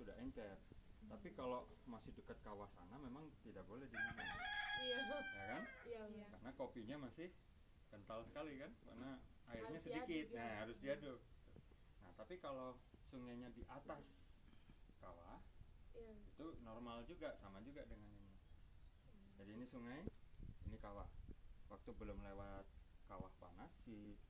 sudah encer. Tapi kalau masih dekat kawasan memang tidak boleh diminum. Iya. Ya kan? Iya. Karena kopinya masih kental sekali kan? Karena airnya harus sedikit. Diaduk, nah, harus diaduk. Nah, tapi kalau sungainya di atas kawah, iya, itu normal juga, sama juga dengan ini. Jadi ini sungai, ini kawah. Waktu belum lewat kawah panas, si